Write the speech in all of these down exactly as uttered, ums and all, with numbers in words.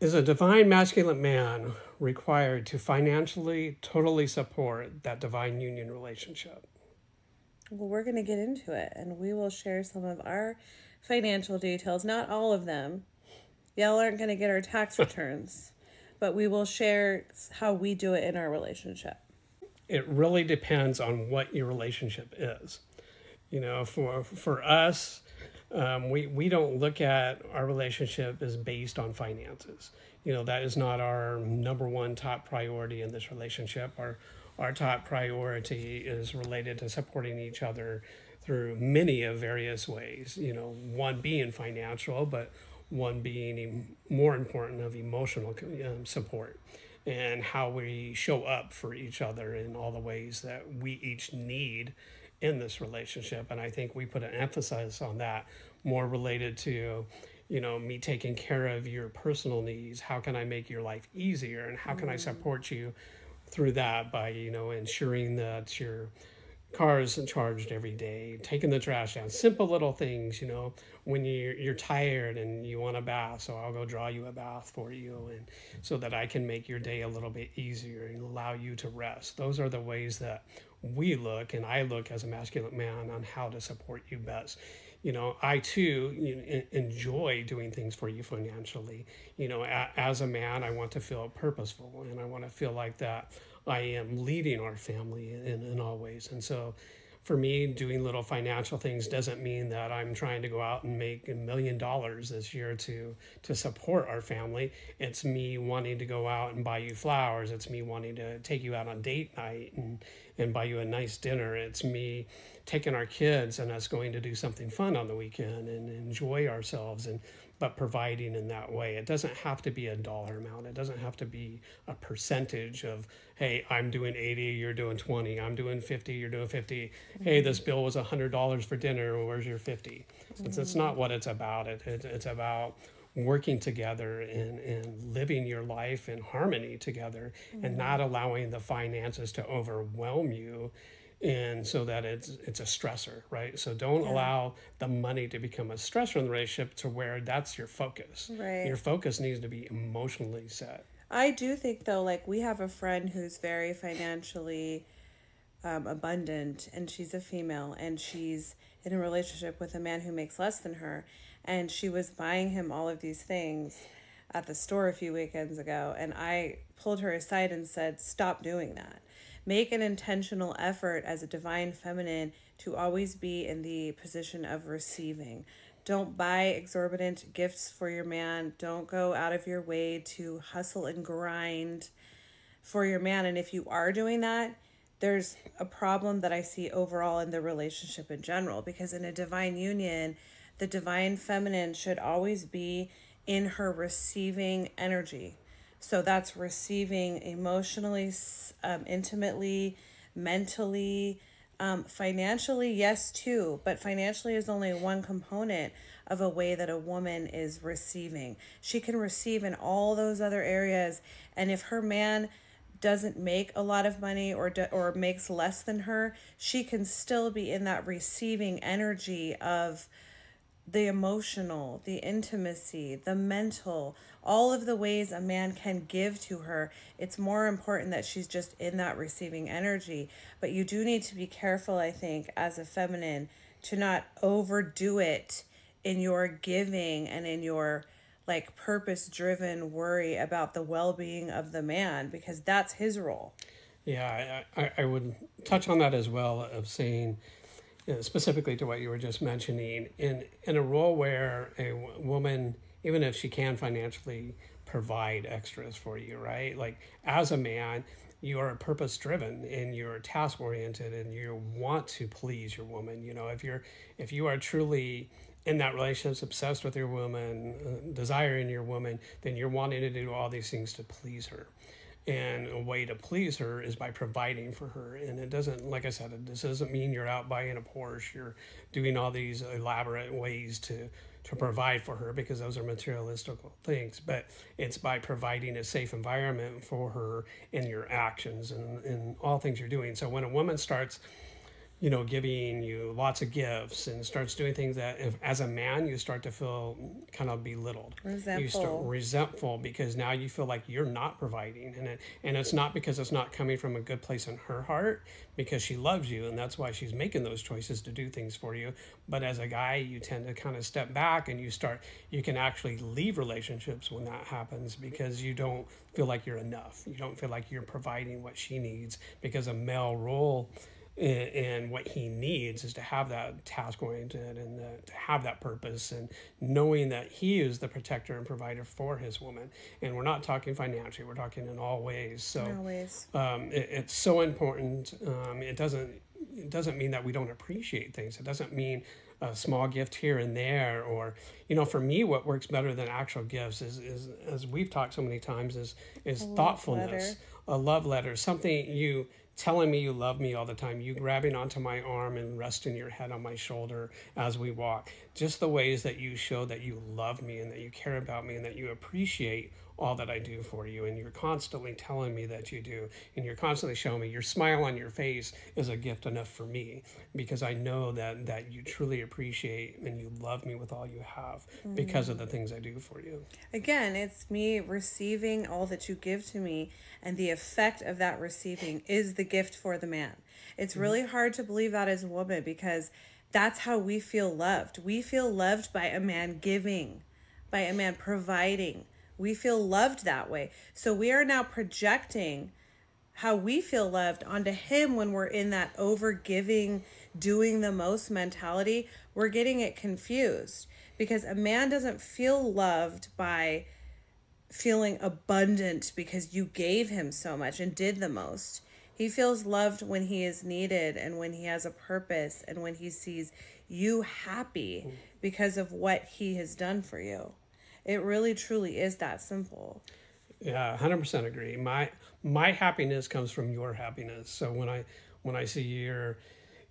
Is a divine masculine man required to financially totally support that divine union relationship? Well, we're going to get into it, and we will share some of our financial details, not all of them. Y'all aren't going to get our tax returns, but we will share how we do it in our relationship. It really depends on what your relationship is. You know, for for us, um, we, we don't look at our relationship as based on finances. You know, that is not our number one top priority in this relationship. Our, our top priority is related to supporting each other through many of various ways. You know, one being financial, but one being more important of emotional um, support, and how we show up for each other in all the ways that we each need in this relationship. And I think we put an emphasis on that, more related to, you know, me taking care of your personal needs. How can I make your life easier? And how can I support you through that by, you know, ensuring that your car isn't charged every day, taking the trash down, simple little things, you know, when you're, you're tired and you want a bath, so I'll go draw you a bath for you, and so that I can make your day a little bit easier and allow you to rest. Those are the ways that we look, and I look as a masculine man, on how to support you best. You know, I too you know, enjoy doing things for you financially. You know, a, as a man, I want to feel purposeful, and I want to feel like that I am leading our family in, in all ways. And so for me, doing little financial things doesn't mean that I'm trying to go out and make a million dollars this year to to support our family. It's me wanting to go out and buy you flowers. It's me wanting to take you out on date night and, and buy you a nice dinner. It's me taking our kids and us going to do something fun on the weekend and enjoy ourselves, and but providing in that way. It doesn't have to be a dollar amount. It doesn't have to be a percentage of, hey, I'm doing eighty, you're doing twenty, I'm doing fifty, you're doing fifty. Mm-hmm. Hey, this bill was one hundred dollars for dinner, where's your fifty? Mm-hmm. It's, it's not what it's about. It, it, it's about working together and, and living your life in harmony together, mm-hmm. and not allowing the finances to overwhelm you, and so that it's it's a stressor, right? So don't yeah. allow the money to become a stressor in the relationship to where that's your focus. Right. Your focus needs to be emotionally set. I do think, though, like, we have a friend who's very financially um, abundant, and she's a female, and she's in a relationship with a man who makes less than her, and she was buying him all of these things at the store a few weekends ago, and I pulled her aside and said, stop doing that. Make an intentional effort as a divine feminine to always be in the position of receiving. Don't buy exorbitant gifts for your man. Don't go out of your way to hustle and grind for your man. And if you are doing that, there's a problem that I see overall in the relationship in general, because in a divine union, the divine feminine should always be in her receiving energy. So that's receiving emotionally, um, intimately, mentally, um, financially, yes, too. But financially is only one component of a way that a woman is receiving. She can receive in all those other areas. And if her man doesn't make a lot of money or do, or makes less than her, she can still be in that receiving energy of the emotional, the intimacy, the mental, all of the ways a man can give to her. It's more important that she's just in that receiving energy. But you do need to be careful, I think, as a feminine, to not overdo it in your giving and in your like purpose-driven worry about the well-being of the man, because that's his role. Yeah, I, I would touch on that as well, of saying, specifically to what you were just mentioning, in, in a role where a w woman, even if she can financially provide extras for you, right? Like, as a man, you are purpose-driven and you're task-oriented and you want to please your woman. You know, if you're, if you are truly in that relationship, obsessed with your woman, uh, desiring your woman, then you're wanting to do all these things to please her. And a way to please her is by providing for her. And it doesn't, like I said, it, this doesn't mean you're out buying a Porsche, you're doing all these elaborate ways to, to provide for her, because those are materialistic things. But it's by providing a safe environment for her in your actions and in all things you're doing. So when a woman starts you know, giving you lots of gifts and starts doing things that, if, as a man, you start to feel kind of belittled. Resentful. You start resentful because now you feel like you're not providing. And it, and it's not because it's not coming from a good place in her heart, because she loves you and that's why she's making those choices to do things for you. But as a guy, you tend to kind of step back and you start, you can actually leave relationships when that happens because you don't feel like you're enough. You don't feel like you're providing what she needs, because a male role and what he needs is to have that task oriented and the, to have that purpose and knowing that he is the protector and provider for his woman. And we're not talking financially, we're talking in all ways. So in all ways. Um, it, it's so important. Um, it doesn't, it doesn't mean that we don't appreciate things. It doesn't mean a small gift here and there, or, you know, for me, what works better than actual gifts is, is as we've talked so many times, is, is thoughtfulness, a love letter, something you... telling me you love me all the time, you grabbing onto my arm and resting your head on my shoulder as we walk. Just the ways that you show that you love me and that you care about me and that you appreciate all that I do for you. And you're constantly telling me that you do. And you're constantly showing me your smile on your face is a gift enough for me, because I know that, that you truly appreciate and you love me with all you have mm-hmm. because of the things I do for you. Again, it's me receiving all that you give to me, and the effect of that receiving is the gift for the man. It's really hard to believe that as a woman, because that's how we feel loved. We feel loved by a man giving, by a man providing. We feel loved that way. So we are now projecting how we feel loved onto him when we're in that overgiving, doing the most mentality. We're getting it confused, because a man doesn't feel loved by feeling abundant because you gave him so much and did the most. He feels loved when he is needed and when he has a purpose and when he sees you happy because of what he has done for you. It really, truly is that simple. Yeah, one hundred percent agree. My my happiness comes from your happiness. So when I when I see you're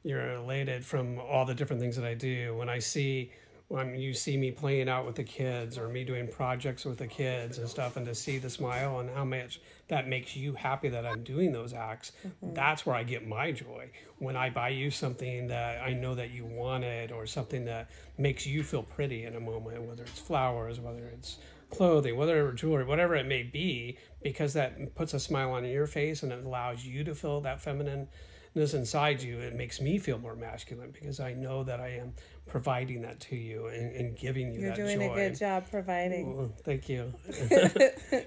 you're elated from all the different things that I do, when I see when you see me playing out with the kids or me doing projects with the kids and stuff, and to see the smile and how much that makes you happy that I'm doing those acts, mm-hmm. that's where I get my joy. When I buy you something that I know that you wanted, or something that makes you feel pretty in a moment, whether it's flowers, whether it's clothing, whether it's jewelry, whatever it may be, because that puts a smile on your face and it allows you to feel that feminine inside you. It makes me feel more masculine, because I know that I am providing that to you and, and giving you You're that joy. You're doing a good job providing. Well, thank you.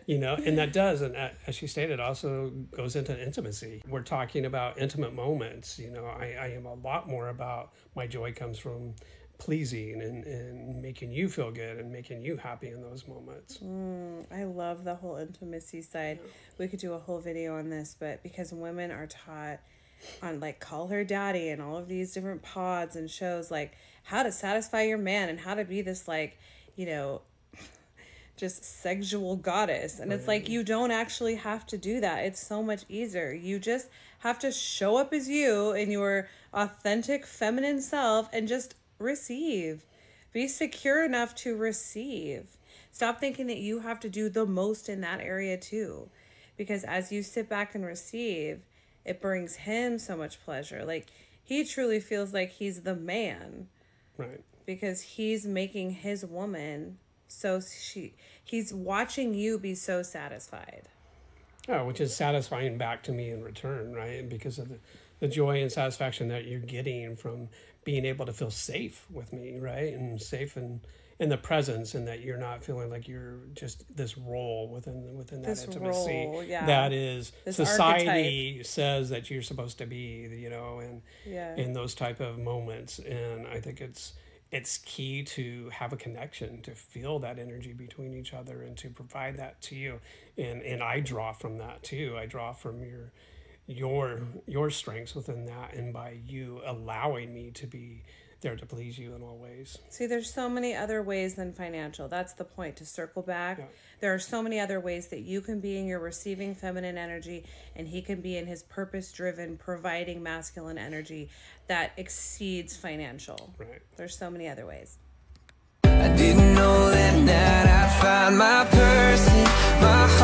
You know, and that does, and as she stated, also goes into intimacy. We're talking about intimate moments. You know, I, I am a lot more about my joy comes from pleasing and, and making you feel good and making you happy in those moments. Mm, I love the whole intimacy side. Yeah. We could do a whole video on this, but because women are taught on like Call Her Daddy and all of these different pods and shows, like how to satisfy your man and how to be this, like, you know, just sexual goddess. And it's like, you don't actually have to do that. It's so much easier. You just have to show up as you in your authentic feminine self and just receive. Be secure enough to receive. Stop thinking that you have to do the most in that area too, because as you sit back and receive, it brings him so much pleasure. Like, he truly feels like he's the man. Right. Because he's making his woman so she, he's watching you be so satisfied. Oh, which is satisfying back to me in return, right? Because of the, the joy and satisfaction that you're getting from being able to feel safe with me, right? And safe and in the presence, and that you're not feeling like you're just this role within within that intimacy role, yeah. that is this society archetype says that you're supposed to be, you know, and yeah. in those type of moments. And I think it's it's key to have a connection, to feel that energy between each other, and to provide that to you. And and I draw from that too. I draw from your your your strengths within that, and by you allowing me to be there to please you in all ways. See, there's so many other ways than financial. That's the point, to circle back. Yeah. There are so many other ways that you can be in your receiving feminine energy, and he can be in his purpose-driven, providing masculine energy that exceeds financial. Right. There's so many other ways. I didn't know that, that I found my person, my